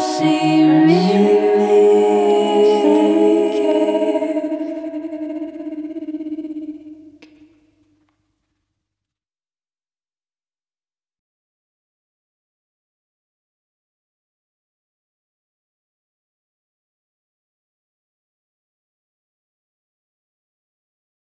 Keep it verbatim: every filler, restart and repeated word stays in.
see me.